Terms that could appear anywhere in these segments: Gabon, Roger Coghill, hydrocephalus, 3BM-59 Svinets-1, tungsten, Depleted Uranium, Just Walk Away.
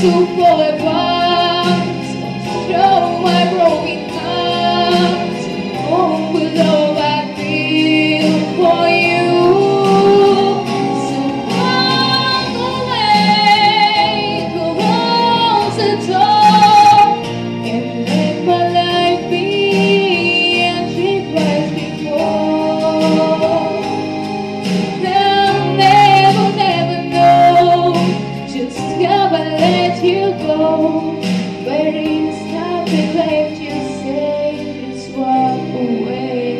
to fall apart. Show my broken heart. Oh, with all I feel for you. So walk away, close the door, and let my life be as it was before. Now never, never know just how I let you go. Where is time to let you say, just walk away?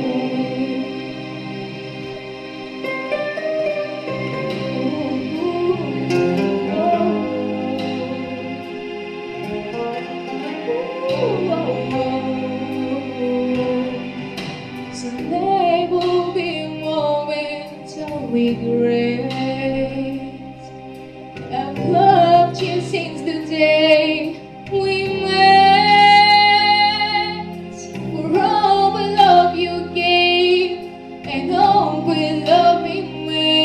So there will be moments of regret. I've loved you since the day we met, for all the love you gave and all the love we made.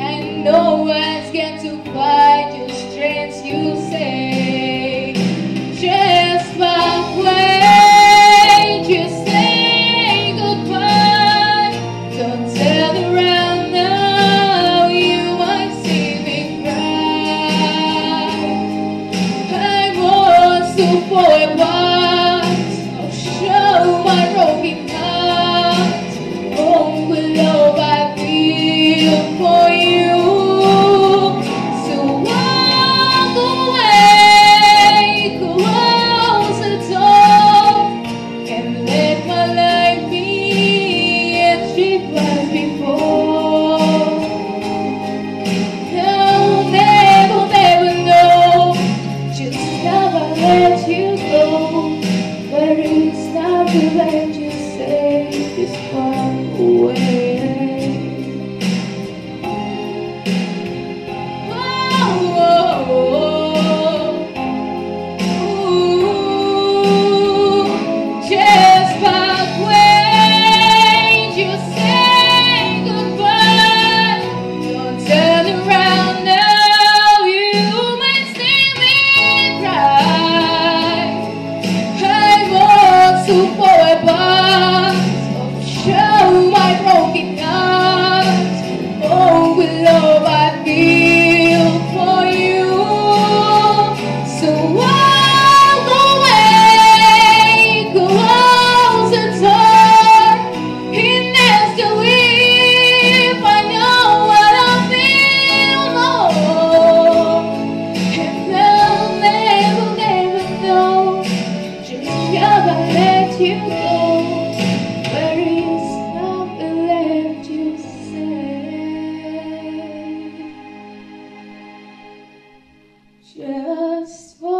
I know I get to fight your strengths, you say. Just walk away, just say goodbye. Don't turn around now, you might see me cry. To fall apart, I'll show my broken heart. Oh, the love I feel for you. So walk away, close the door, and let my life be as it was before. I'll never, never know just how I let you go, where it's time to let you say, just walk away. Oh, oh, oh. Ooh, just walk away. To fall apart, show my broken heart. Oh, with love I feel for you. So walk away, close the door. It needs to leave. I know what I feel more, and I'll never, never know just how I let you go, where is nothing left to say. Just